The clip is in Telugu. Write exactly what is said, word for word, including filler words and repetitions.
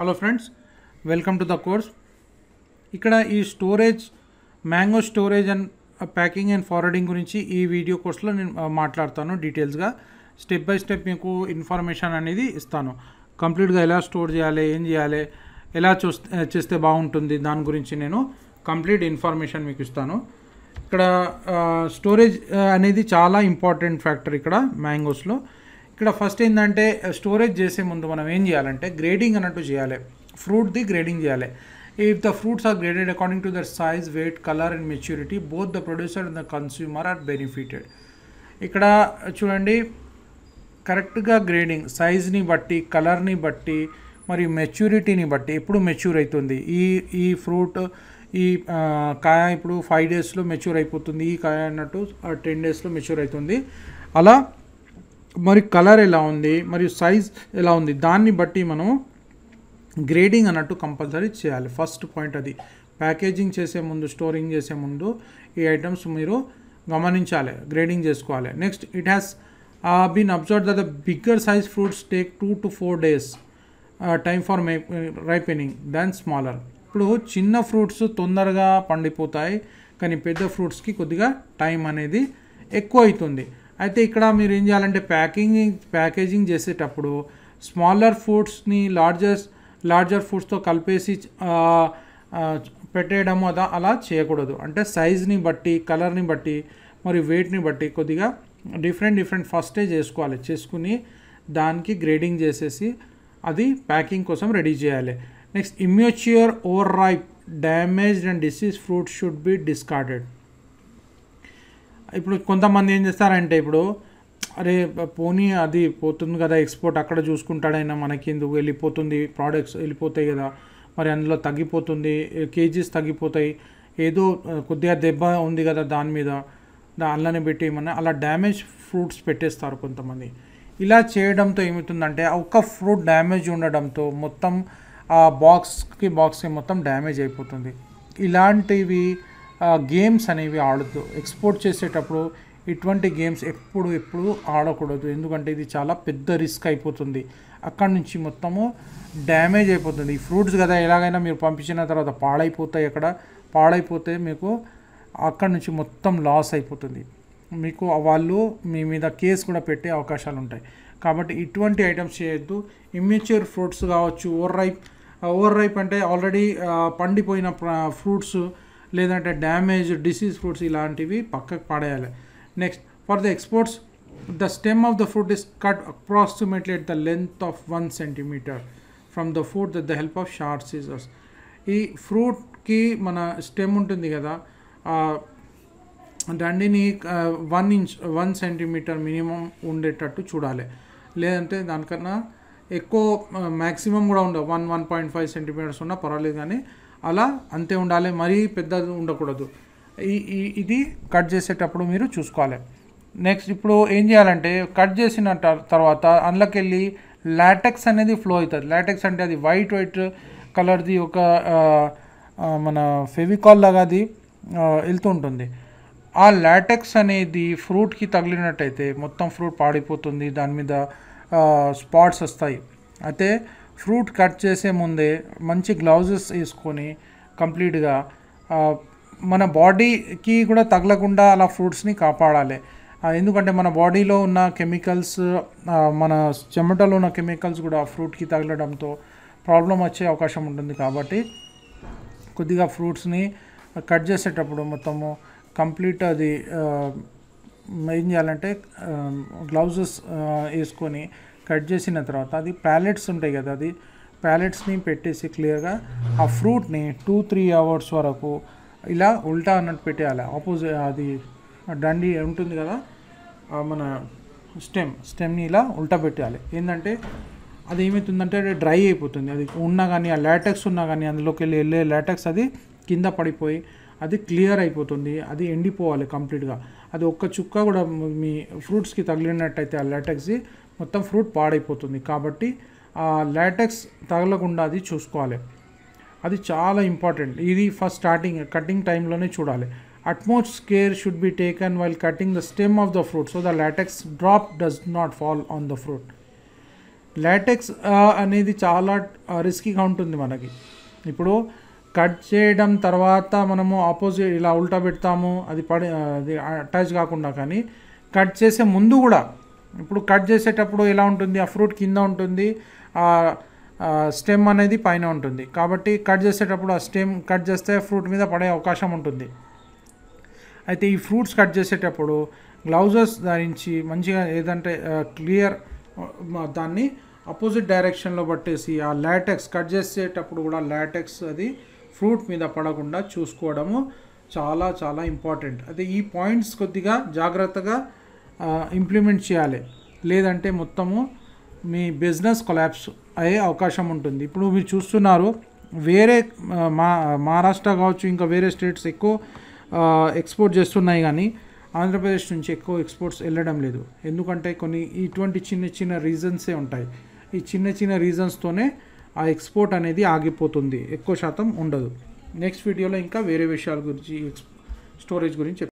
Hello friends welcome to the course इकड़ा ई storage mango storage and packing and forwarding गुरिंची ई वीडियो कोर्स लो नेनु माट्लाडतानु डिटेल्स गा स्टेप बाय स्टेप मीकु इन्फॉर्मेशन अनेदी इस्तानु कंप्लीट गा एला स्टोर चेयाले एम चेयाले एला चेस्ते बागुंटुंदी दानि गुरिंची नेनु कंप्लीट इन्फॉर्मेशन मीकु इस्तानु इकड़ा स्टोरेज अनेदी चाला इंपॉर्टेंट फैक्टर इकड़ा मैंगोस लो इकड़ा फस्ट एंटे स्टोरेज जैसे मुझे मनमेम चे ग्रेडिंग अन चेयर फ्रूट दी ग्रेडिंग चेयर if the fruits are graded according to their size weight colour and maturity both the producer and the consumer are benefited इकड़ा चूँगी करेक्ट ग्रेडिंग साइज नी बट्टी कलर नी बट्टी मरी मैच्योरिटी नी बट्टी इप्पुडु मैच्योर अयितुंदी ई फ्रूट ई काया इप्पुडु फाइव डेस लो मैच्योर अयिपोतुंदी ई काया अन्नट्टु टेन डेस लो मैच्योर अयितुंदी अला मरी कलर एला उंदी मरी साइज एला उंदी दान्नि बट्टी मनं ग्रेडिंग अन्नट्टु कंपल्सरी चेयाली फस्ट पॉइंट अदी पैकेजिंग चेसे मुंदु स्टोरिंग चेसे मुंदु ई आइटम्स मीरु गमनिंचाले ग्रेडिंग चेसुकोवाले next it has been observed that the bigger size fruits take two to four days time for ripening than smaller इप्पुडु चिन्न फ्रूट्स तोंदरगा पंडिपोतायि कानी पेद्द फ्रूट्स की कोद्दिगा टाइम अनेदी एक्कुव अयितुंदी అయితే ఇక్కడ మీరు ఏం చేయాలంటే ప్యాకింగ్ ప్యాకేజింగ్ చేసేటప్పుడు స్మాలర్ ఫుడ్స్ ని లార్జెస్ట్ లార్జర్ ఫుడ్స్ తో కలిపేసి పెట్టేయడం అలా చేయకూడదు అంటే సైజ్ ని బట్టి కలర్ ని బట్టి మరి weight ని బట్టి కొద్దిగా డిఫరెంట్ డిఫరెంట్ ఫస్ట్ చేసుకోవాలి చేసుకుని దానికి గ్రేడింగ్ చేసేసి అది ప్యాకింగ్ కోసం రెడీ చేయాలి next immature over ripe damaged and disease fruit should be discarded ఇప్పుడు కొంతమంది ఏం చేస్తారంటే ఇప్పుడు అరే పోనీ అది పోతుంది కదా ఎక్స్‌పోర్ట్ అక్కడ చూసుకుంటాడైనా మనకిందు వెళ్ళిపోతుంది ప్రొడక్ట్స్ వెళ్ళిపోతాయి కదా మరి అందులో తగ్గిపోతుంది కేజీస్ తగ్గిపోతాయి ఏదో కొద్దిగా దెబ్బ ఉంది కదా దాని మీద దానిలోనే పెట్టేమన్నా అలా డ్యామేజ్ ఫ్రూట్స్ పెట్టేస్తారు కొంతమంది ఇలా చేయడంతో ఏమవుతుందంటే ఒక ఫ్రూట్ డ్యామేజ్ ఉండడంతో మొత్తం ఆ బాక్స్ కి బాక్స్ కి మొత్తం డ్యామేజ్ అయిపోతుంది ఇలాంటివి గేమ్స్ అనేవి ఆడొద్దు ఎక్స్‌పోర్ట్ చేసేటప్పుడు ఇటువంటి గేమ్స్ ఎప్పుడు ఎప్పుడు ఆడకూడదు ఎందుకంటే ఇది చాలా పెద్ద రిస్క్ అయిపోతుంది అక్కడ నుంచి మొత్తము డ్యామేజ్ అయిపోతుంది ఫ్రూట్స్ కదా ఎలాగైనా మీరు పంపించిన తర్వాత పాడైపోతాయి అక్కడ పాడైపోతే మీకు అక్కడ నుంచి మొత్తం లాస్ అయిపోతుంది మీకు వాళ్ళు మీ మీద కేస్ కూడా పెట్టే అవకాశాలు ఉంటాయి కాబట్టి ఇటువంటి ఐటమ్స్ చేయొద్దు ఇమ్మెచ్యూర్ ఫ్రూట్స్ కావచ్చు ఓవర్ రైప్ ఓవర్ రైప్ అంటే ఆల్రెడీ పండిపోయిన ఫ్రూట్స్ लेदंटे डैमेज डिसीज फ्रूट्स इलांटिवी पक्ककु पडेयाले next for the exports the stem of the fruit is cut approximately at the length of one centimetre from the fruit with the help of sharp scissors ई फ्रूट की मन स्टेम उंटुंदी कदा दंडिनी one inch one centimetre minimum उंडेटट्टु चूडाले लेदंटे दानिकन्ना एक्कुव मैक्सिमम कूडा उंडा one one point five centimetres उन्ना पर्वालेदु गानी అలా అంతే ఉండాలి మరీ పెద్దది ఉండకూడదు ఇది కట్ చేసేటప్పుడు మీరు చూసుకోవాలి నెక్స్ట్ ఇప్పుడు ఏం చేయాలంటే కట్ చేసిన తర్వాత అందులోకి వెళ్ళి లాటెక్స్ అనేది ఫ్లో అవుతుంది లాటెక్స్ అంటే అది వైట్ వైట్ కలర్ది ఒక మన ఫెవికాల్ లాగాది వెళ్తూ ఉంటుంది ఆ లాటెక్స్ అనేది ఫ్రూట్కి తగిలినట్టయితే మొత్తం ఫ్రూట్ పాడైపోతుంది దాని మీద స్పాట్స్ వస్తాయి అయితే फ्रूट कट चेसे मुंदे मंची ग्लौजेस वेसुकोनी कंप्लीट गा मन बॉडी की कूडा तगलकुंडा अला फ्रूट्स नी कापाडाले एंदुकंटे मन बॉडीलो उन्न केमिकल्स मन चमटलो उन्न केमिकल्स कूडा फ्रूट की तगलडंतो प्रॉब्लम वच्चे अवकाशं उंटुंदी काबट्टी कोद्दिगा फ्रूट्स नी कट चेसेटप्पुडु मोत्तं कंप्लीट अदि मेन चेयालंटे ग्लौजेस वेसुकोनी కట్ చేసిన తర్వాత అది ప్యాలెట్స్ ఉంటాయి కదా అది ప్యాలెట్స్ ని పెట్టేసి క్లియర్ గా ఆ ఫ్రూట్ ని టూ త్రీ అవర్స్ వరకు ఇలా ఉల్టా అన్నట్టు పెట్టాలి ఆపోజిట్ అది దండి ఉంటుంది కదా మన స్టెమ్ స్టెమ్ ని ఇలా ఉల్టా పెట్టాలి ఏందంటే అది ఏమవుతుందంటే డ్రై అయిపోతుంది అది ఉన్నా గానీ ఆ లాటెక్స్ ఉన్నా గానీ అందులోకి వెళ్ళే లాటెక్స్ అది కింద పడిపోయి అది క్లియర్ అయిపోతుంది అది ఎండిపోవాలి కంప్లీట్ గా అది ఒక్క చుక్క కూడా మీ ఫ్రూట్స్ కి తగిలినట్టయితే ఆ లాటెక్స్ మొత్తం ఫ్రూట్ పాడైపోతుంది కాబట్టి ఆ లాటెక్స్ తగలకుండా అది చూసుకోవాలి అది చాలా ఇంపార్టెంట్ ఇది ఫస్ట్ స్టార్టింగ్ కటింగ్ టైం లోనే చూడాలి utmost care should be taken while cutting the stem of the fruit so the latex drop does not fall on the fruit latex అనేది చాలా రిస్కీగా ఉంటుంది మనకి. ఇప్పుడు కట్ చేయడం తర్వాత మనము ఆపోజిట్ ఇలా ఉల్టా పెడతాము, అది పడి అది అటాచ్ కాకుండా. కానీ కట్ చేసే ముందు కూడా, ఇప్పుడు కట్ చేసేటప్పుడు ఎలా ఉంటుంది, ఆ ఫ్రూట్ కింద ఉంటుంది, ఆ స్టెమ్ అనేది పైన ఉంటుంది. కాబట్టి కట్ చేసేటప్పుడు ఆ స్టెమ్ కట్ చేస్తే ఫ్రూట్ మీద పడే అవకాశం ఉంటుంది. అయితే ఈ ఫ్రూట్స్ కట్ చేసేటప్పుడు గ్లౌజెస్ ధరించి మంచిగా ఏదంటే క్లియర్ దాన్ని అపోజిట్ డైరెక్షన్లో పట్టేసి ఆ లాటెక్స్ కట్ చేసేటప్పుడు కూడా లాటెక్స్ అది ఫ్రూట్ మీద పడకుండా చూసుకోవడము చాలా చాలా ఇంపార్టెంట్. అయితే ఈ పాయింట్స్ కొద్దిగా జాగ్రత్తగా ఇంప్లిమెంట్ చేయాలి, లేదంటే మొత్తము మీ బిజినెస్ కొలాప్స్ అయ్యే అవకాశం ఉంటుంది. ఇప్పుడు మీరు చూస్తున్నారు వేరే మా మహారాష్ట్ర కావచ్చు, ఇంకా వేరే స్టేట్స్ ఎక్కువ ఎక్స్పోర్ట్ చేస్తున్నాయి, కానీ ఆంధ్రప్రదేశ్ నుంచి ఎక్కువ ఎక్స్పోర్ట్స్ వెళ్ళడం లేదు. ఎందుకంటే కొన్ని ఇటువంటి చిన్న చిన్న రీజన్సే ఉంటాయి. ఈ చిన్న చిన్న రీజన్స్తోనే ఆ ఎక్స్పోర్ట్ అనేది ఆగిపోతుంది, ఎక్కువ శాతం ఉండదు. నెక్స్ట్ వీడియోలో ఇంకా వేరే విషయాల గురించి, స్టోరేజ్ గురించి